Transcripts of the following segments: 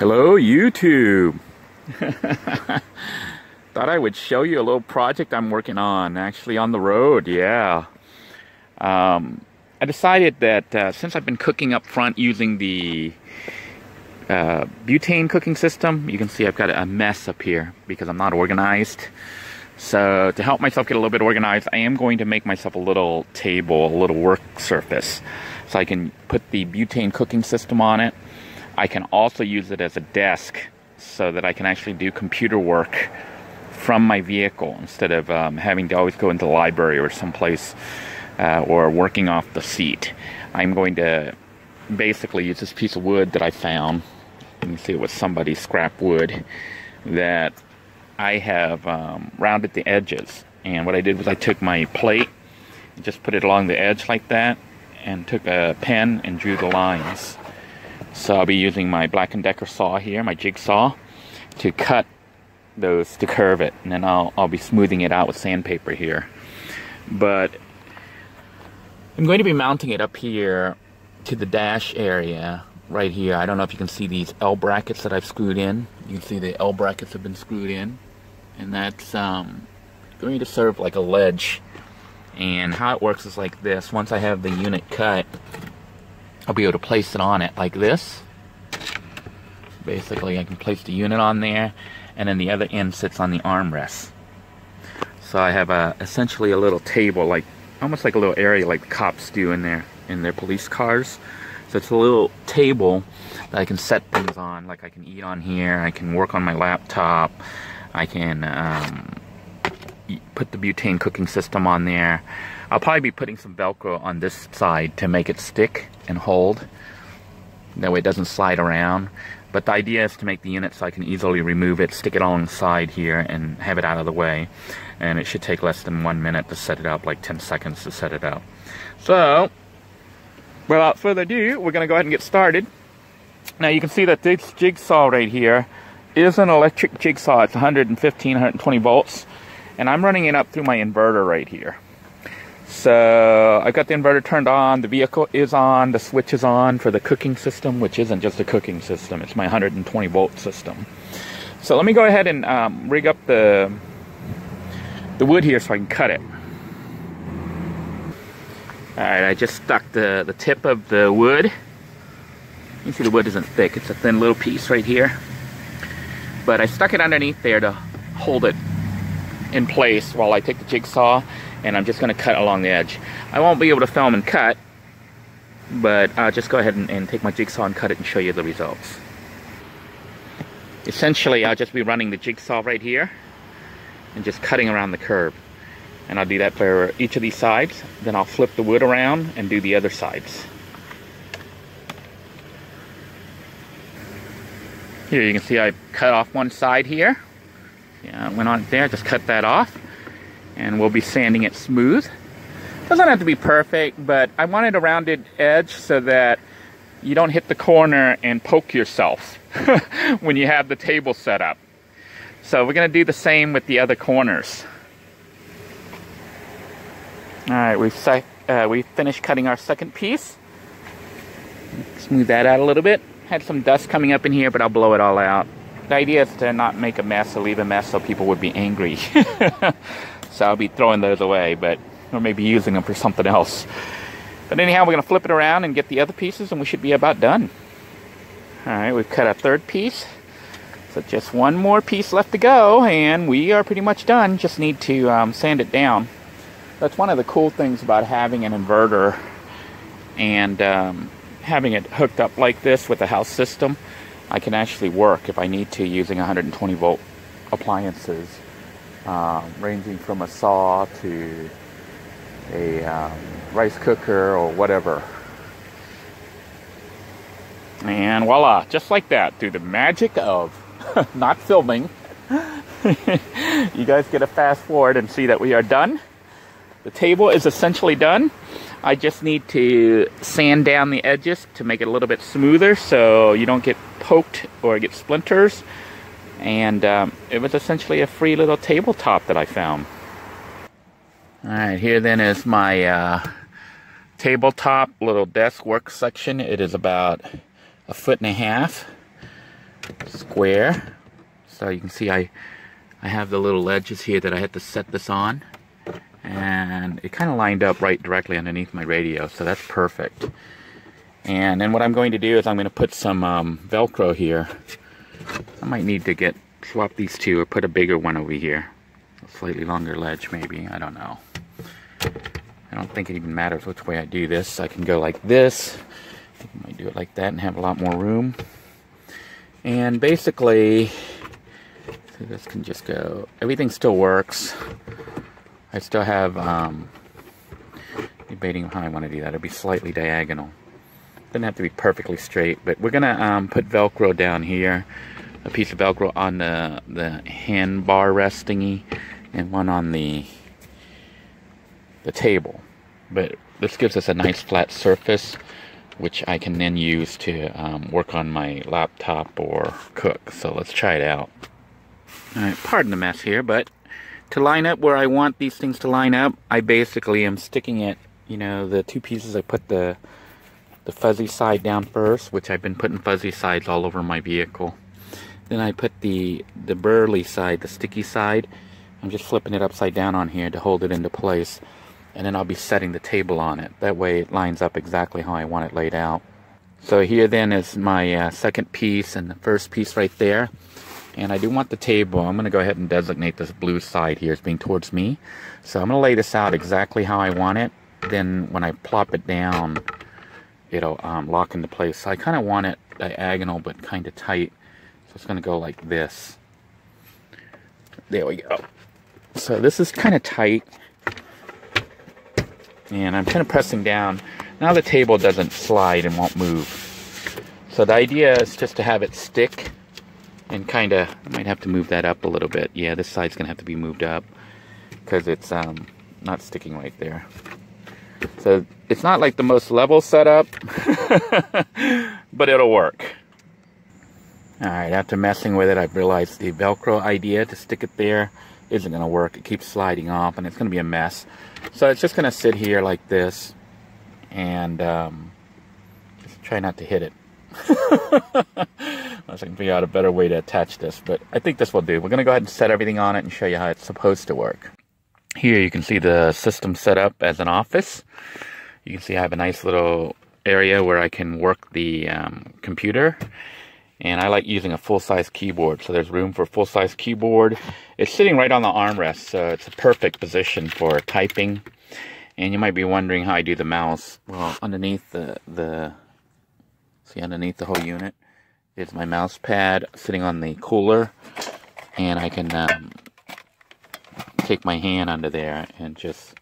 Hello YouTube. Thought I would show you a little project I'm working on, actually on the road. Yeah, I decided that since I've been cooking up front using the butane cooking system, you can see I've got a mess up here because I'm not organized. So to help myself get a little bit organized, I am going to make myself a little table, a little work surface, so I can put the butane cooking system on it. I can also use it as a desk so that I can actually do computer work from my vehicle instead of having to always go into the library or someplace or working off the seat. I'm going to basically use this piece of wood that I found. You can see it was somebody's scrap wood that I have rounded the edges. And what I did was I took my plate and just put it along the edge like that and took a pen and drew the lines. So I'll be using my Black & Decker saw here, my jigsaw, to cut those, to curve it. And then I'll be smoothing it out with sandpaper here. But I'm going to be mounting it up here to the dash area right here. I don't know if you can see these L brackets that I've screwed in. You can see the L brackets have been screwed in. And that's going to serve like a ledge. And how it works is like this. Once I have the unit cut, I'll be able to place it on it like this. Basically, I can place the unit on there, and then the other end sits on the armrest. So I have essentially a little table, like almost like a little area like the cops do in their police cars. So it's a little table that I can set things on, like I can eat on here, I can work on my laptop, I can put the butane cooking system on there. I'll probably be putting some Velcro on this side to make it stick and hold. That way it doesn't slide around. But the idea is to make the unit so I can easily remove it, stick it alongside here, and have it out of the way. And it should take less than 1 minute to set it up, like 10 seconds to set it up. So, without further ado, we're going to go ahead and get started. Now you can see that this jigsaw right here is an electric jigsaw. It's 115, 120 volts. And I'm running it up through my inverter right here. So I've got the inverter turned on, the vehicle is on, the switch is on for the cooking system, which isn't just a cooking system, it's my 120 volt system. So let me go ahead and rig up the wood here so I can cut it. Alright, I just stuck the tip of the wood. You can see the wood isn't thick, it's a thin little piece right here. But I stuck it underneath there to hold it in place while I take the jigsaw, and I'm just going to cut along the edge. I won't be able to film and cut, but I'll just go ahead and take my jigsaw and cut it and show you the results. Essentially, I'll just be running the jigsaw right here and just cutting around the curve. And I'll do that for each of these sides, then I'll flip the wood around and do the other sides. Here you can see I cut off one side here. Yeah, I went on there, just cut that off. And we'll be sanding it smooth. Doesn't have to be perfect, but I wanted a rounded edge so that you don't hit the corner and poke yourself when you have the table set up. So we're going to do the same with the other corners. Alright, we've finished cutting our second piece. Smooth that out a little bit. Had some dust coming up in here, but I'll blow it all out. The idea is to not make a mess or leave a mess so people would be angry. So I'll be throwing those away, or maybe using them for something else. But anyhow, we're going to flip it around and get the other pieces, and we should be about done. Alright, we've cut our third piece. So just one more piece left to go, and we are pretty much done. Just need to sand it down. That's one of the cool things about having an inverter and having it hooked up like this with a house system. I can actually work if I need to using 120 volt appliances, ranging from a saw to a rice cooker or whatever. And voila, just like that, through the magic of not filming, you guys get a fast forward and see that we are done. The table is essentially done. I just need to sand down the edges to make it a little bit smoother so you don't get poked or get splinters. And it was essentially a free little tabletop that I found. Alright, here then is my tabletop, little desk work section. It is about 1.5 feet square. So you can see I have the little ledges here that I had to set this on, and it kind of lined up right directly underneath my radio, so that's perfect. And then what I'm going to do is I'm going to put some Velcro here. I might need to swap these two or put a bigger one over here. A slightly longer ledge maybe, I don't know. I don't think it even matters which way I do this. I can go like this. I think I might do it like that and have a lot more room. And basically, so this can just go, everything still works. I still have, debating how I want to do that. It'll be slightly diagonal. Doesn't have to be perfectly straight, but we're gonna put Velcro down here, a piece of Velcro on the handbar rest thingy, and one on the table. But this gives us a nice flat surface, which I can then use to work on my laptop or cook. So let's try it out. All right, pardon the mess here, but to line up where I want these things to line up, I basically am sticking it, you know, the two pieces. I put the fuzzy side down first, which I've been putting fuzzy sides all over my vehicle. Then I put the burly side, the sticky side. I'm just flipping it upside down on here to hold it into place. And then I'll be setting the table on it. That way it lines up exactly how I want it laid out. So here then is my second piece and the first piece right there. And I do want the table. I'm going to go ahead and designate this blue side here as being towards me. So I'm going to lay this out exactly how I want it. Then when I plop it down, it'll lock into place. So I kind of want it diagonal but kind of tight. So it's going to go like this. There we go. So this is kind of tight. And I'm kind of pressing down. Now the table doesn't slide and won't move. So the idea is just to have it stick and kind of, I might have to move that up a little bit. Yeah, this side's going to have to be moved up because it's not sticking right there. So it's not like the most level setup, but it'll work. All right, after messing with it, I've realized the Velcro idea to stick it there isn't going to work. It keeps sliding off, and it's going to be a mess. So it's just going to sit here like this, and just try not to hit it. Unless I can figure out a better way to attach this, but I think this will do. We're going to go ahead and set everything on it and show you how it's supposed to work. Here you can see the system set up as an office. You can see I have a nice little area where I can work the computer. And I like using a full-size keyboard, so there's room for a full-size keyboard. It's sitting right on the armrest, so it's a perfect position for typing. And you might be wondering how I do the mouse. Well, underneath underneath the whole unit is my mouse pad sitting on the cooler. And I can take my hand under there and just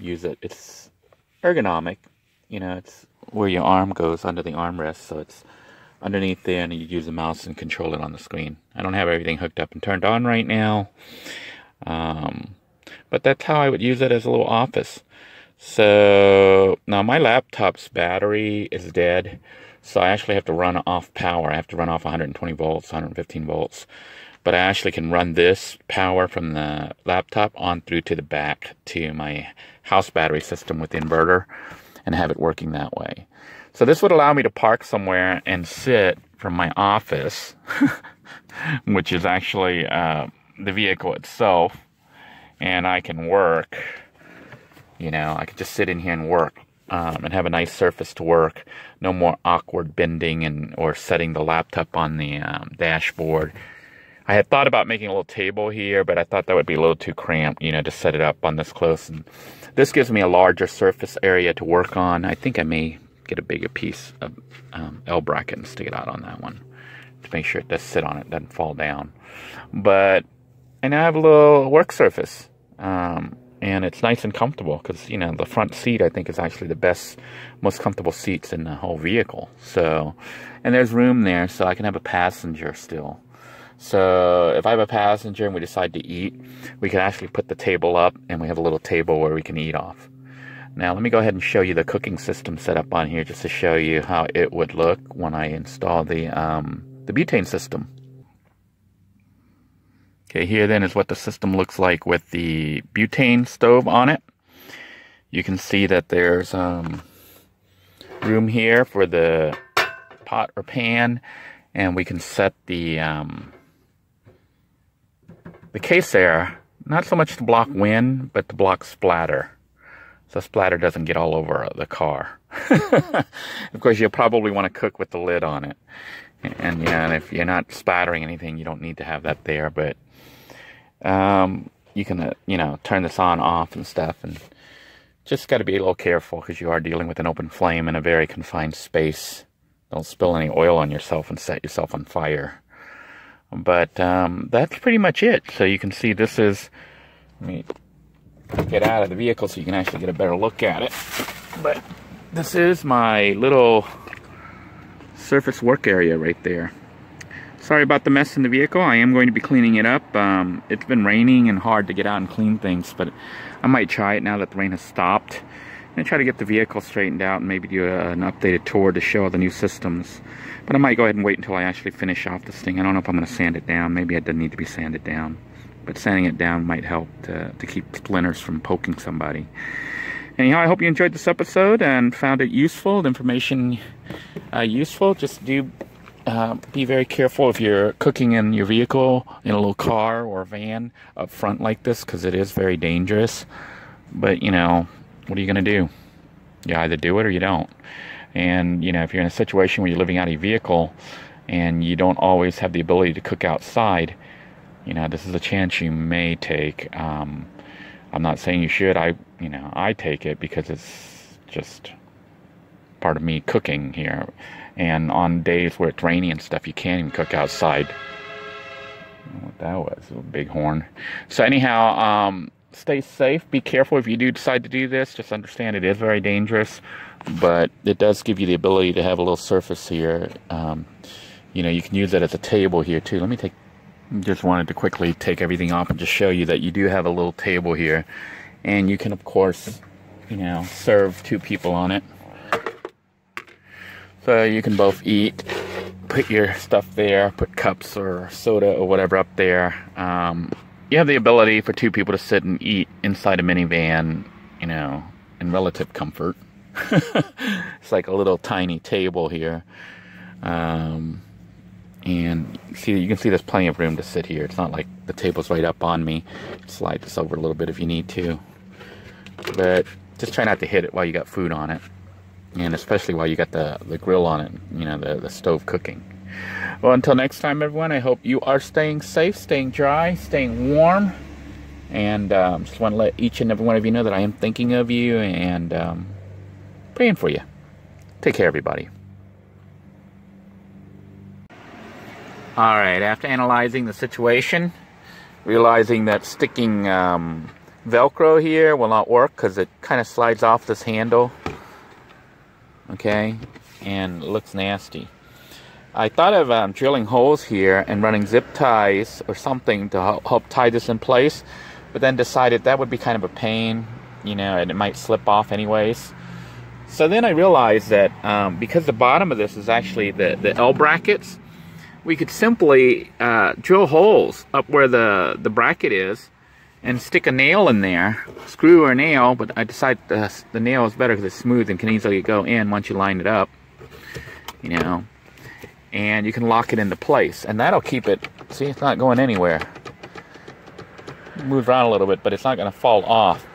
use it. It's ergonomic, you know, it's where your arm goes under the armrest, so it's underneath there, and you use the mouse and control it on the screen. I don't have everything hooked up and turned on right now, but that's how I would use it as a little office. So now my laptop's battery is dead, so I actually have to run off power. I have to run off 120 volts, 115 volts. But I actually can run this power from the laptop on through to the back to my house battery system with the inverter and have it working that way. So this would allow me to park somewhere and sit from my office, which is actually the vehicle itself, and I can work. You know, I could just sit in here and work and have a nice surface to work. No more awkward bending or setting the laptop on the dashboard. I had thought about making a little table here, but I thought that would be a little too cramped, you know, to set it up on this close. And this gives me a larger surface area to work on. I think I may get a bigger piece of L-bracket and stick it out on that one to make sure it does sit on it, doesn't fall down. But I now have a little work surface, and it's nice and comfortable because, you know, the front seat I think is actually the best, most comfortable seats in the whole vehicle. So, and there's room there, so I can have a passenger still. So if I have a passenger and we decide to eat, we can actually put the table up, and we have a little table where we can eat off. Now let me go ahead and show you the cooking system set up on here just to show you how it would look when I install the butane system. Okay, here then is what the system looks like with the butane stove on it. You can see that there's room here for the pot or pan. and we can set the case there, not so much to block wind, but to block splatter. So splatter doesn't get all over the car. Of course, you'll probably want to cook with the lid on it. And yeah, and if you're not spattering anything, you don't need to have that there. But you can, you know, turn this on, off, and stuff. And just got to be a little careful because you are dealing with an open flame in a very confined space. Don't spill any oil on yourself and set yourself on fire. But that's pretty much it. So you can see this is, let me get out of the vehicle so you can actually get a better look at it. But this is my little surface work area right there. Sorry about the mess in the vehicle. I am going to be cleaning it up. It's been raining and hard to get out and clean things, but I might try it now that the rain has stopped. And try to get the vehicle straightened out and maybe do an updated tour to show all the new systems. But I might go ahead and wait until I actually finish off this thing. I don't know if I'm going to sand it down. Maybe it doesn't need to be sanded down. But sanding it down might help to keep splinters from poking somebody. Anyhow, I hope you enjoyed this episode and found it useful, the information useful. Just do be very careful if you're cooking in your vehicle, in a little car or a van up front like this, because it is very dangerous. But, you know, what are you going to do? You either do it or you don't. And, you know, if you're in a situation where you're living out of your vehicle and you don't always have the ability to cook outside, you know, this is a chance you may take. I'm not saying you should. You know, I take it because it's just part of me cooking here. And on days where it's rainy and stuff, you can't even cook outside. I don't know what that was, a big horn. So anyhow, stay safe. Be careful if you do decide to do this. Just understand it is very dangerous, but it does give you the ability to have a little surface here. You know, you can use it as a table here too. Let me take, just wanted to quickly take everything off and just show you that you do have a little table here, and you can, of course, you know, serve two people on it. So you can both eat, put your stuff there, put cups or soda or whatever up there. You have the ability for two people to sit and eat inside a minivan, you know, in relative comfort. It's like a little tiny table here. And see, you can see there's plenty of room to sit here. It's not like the table's right up on me. Slide this over a little bit if you need to. But just try not to hit it while you got food on it. And especially while you got the grill on it, you know, the stove cooking. Well, until next time, everyone, I hope you are staying safe, staying dry, staying warm. And just want to let each and every one of you know that I am thinking of you and praying for you. Take care, everybody. All right, after analyzing the situation, realizing that sticking Velcro here will not work because it kind of slides off this handle. Okay, and it looks nasty. I thought of drilling holes here and running zip ties or something to help tie this in place, but then decided that would be kind of a pain, you know, and it might slip off anyways. So then I realized that because the bottom of this is actually the L brackets, we could simply drill holes up where the bracket is and stick a nail in there, screw or nail, but I decided the nail is better because it's smooth and can easily go in once you line it up, you know. And you can lock it into place, and that'll keep it, see, it's not going anywhere. Move around a little bit, but it's not going to fall off.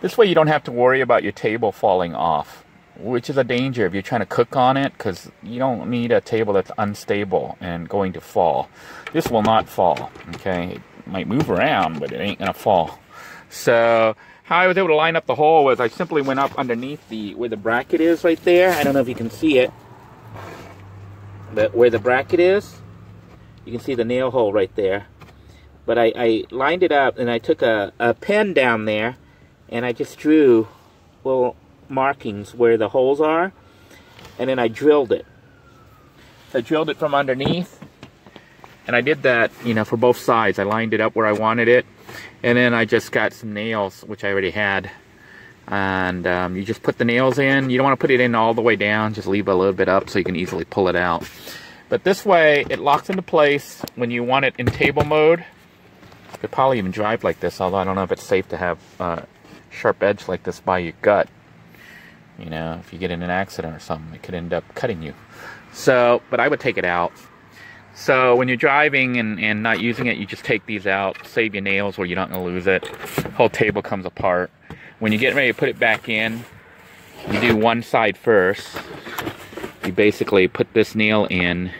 This way you don't have to worry about your table falling off, which is a danger if you're trying to cook on it, because you don't need a table that's unstable and going to fall. This will not fall, okay? It might move around, but it ain't going to fall. So how I was able to line up the hole was I simply went up underneath the where the bracket is right there. I don't know if you can see it. But where the bracket is, you can see the nail hole right there. But I lined it up, and I took a pen down there, and I just drew little markings where the holes are, and then I drilled it. So I drilled it from underneath, and I did that, you know, for both sides. I lined it up where I wanted it, and then I just got some nails, which I already had. And you just put the nails in. You don't want to put it in all the way down. Just leave a little bit up so you can easily pull it out. But this way, it locks into place when you want it in table mode. It could probably even drive like this, although I don't know if it's safe to have a sharp edge like this by your gut. You know, if you get in an accident or something, it could end up cutting you. So, but I would take it out. So when you're driving and not using it, you just take these out, save your nails where you're not going to lose it. Whole table comes apart. When you get ready to put it back in, you do one side first. You basically put this nail in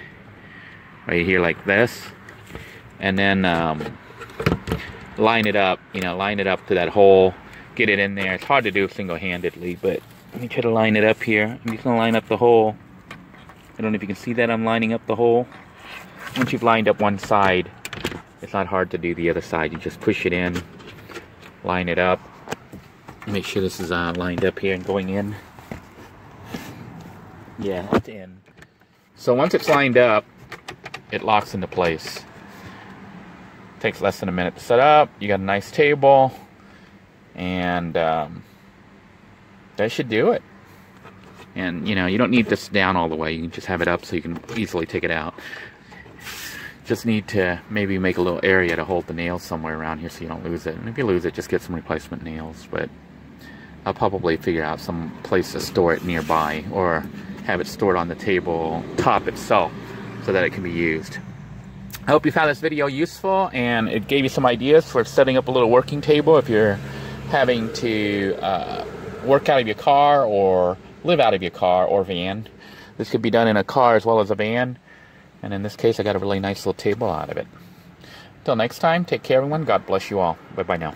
right here like this, and then line it up, you know, line it up to that hole, get it in there. It's hard to do single-handedly, but let me try to line it up here. I'm just going to line up the hole. I don't know if you can see that I'm lining up the hole. Once you've lined up one side, it's not hard to do the other side. You just push it in, line it up, make sure this is lined up here and going in. Yeah, it's in. So once it's lined up, it locks into place. Takes less than a minute to set up. You got a nice table, and that should do it. And you know, you don't need this down all the way. You can just have it up so you can easily take it out. Just need to maybe make a little area to hold the nails somewhere around here so you don't lose it. And if you lose it, just get some replacement nails. But I'll probably figure out some place to store it nearby, or have it stored on the table top itself so that it can be used. I hope you found this video useful, and it gave you some ideas for setting up a little working table if you're having to work out of your car or live out of your car or van. This could be done in a car as well as a van, and in this case I got a really nice little table out of it. Until next time, take care everyone. God bless you all. Bye bye now.